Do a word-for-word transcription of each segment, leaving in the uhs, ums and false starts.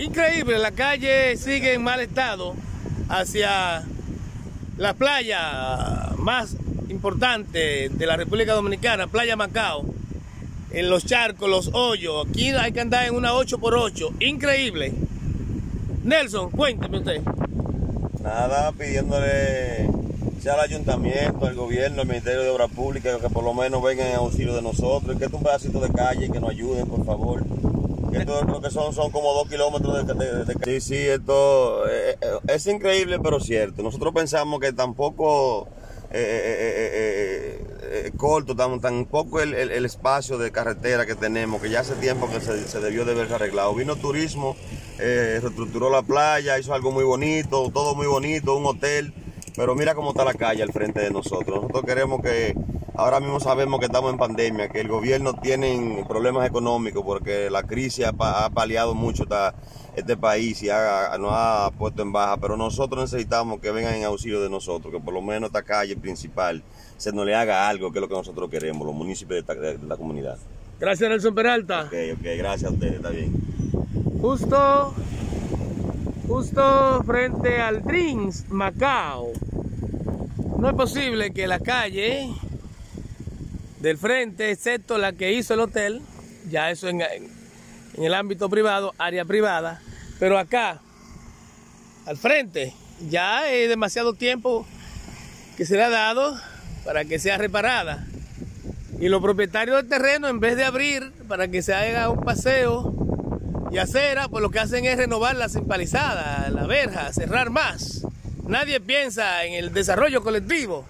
Increíble, la calle sigue en mal estado hacia la playa más importante de la República Dominicana, Playa Macao, en los charcos, los hoyos. Aquí hay que andar en una ocho por ocho, increíble. Nelson, cuénteme usted. Nada, pidiéndole ya al ayuntamiento, al gobierno, al Ministerio de Obras Públicas, que por lo menos vengan en auxilio de nosotros, que es un pedacito de calle, que nos ayuden, por favor. Esto creo que son, son como dos kilómetros de, de, de calle. Sí, sí, esto eh, es increíble, pero cierto. Nosotros pensamos que tampoco eh, eh, eh, eh, corto, tan, tampoco el, el, el espacio de carretera que tenemos, que ya hace tiempo que se, se debió de haberse arreglado. Vino turismo, eh, reestructuró la playa, hizo algo muy bonito, todo muy bonito, un hotel. Pero mira cómo está la calle al frente de nosotros. Nosotros queremos que, ahora mismo sabemos que estamos en pandemia, que el gobierno tiene problemas económicos porque la crisis ha, ha paliado mucho esta, este país y ha, nos ha puesto en baja. Pero nosotros necesitamos que vengan en auxilio de nosotros, que por lo menos esta calle principal se nos le haga algo, que es lo que nosotros queremos, los municipios de, esta, de, de la comunidad. Gracias, Nelson Peralta. Ok, ok, gracias a ustedes, está bien. Justo, justo frente al Dreams Macao. No es posible que la calle del frente, excepto la que hizo el hotel, ya eso en, en el ámbito privado, área privada, pero acá, al frente, ya es demasiado tiempo que se le ha dado para que sea reparada. Y los propietarios del terreno, en vez de abrir para que se haga un paseo y acera, pues lo que hacen es renovar la empalizadas, la verja, cerrar más. Nadie piensa en el desarrollo colectivo.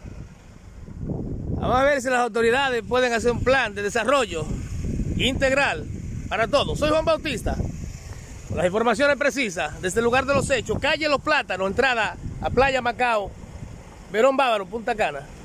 Vamos a ver si las autoridades pueden hacer un plan de desarrollo integral para todos. Soy Juan Bautista, con las informaciones precisas desde el lugar de los hechos. Calle Los Plátanos, entrada a Playa Macao, Verón Bávaro, Punta Cana.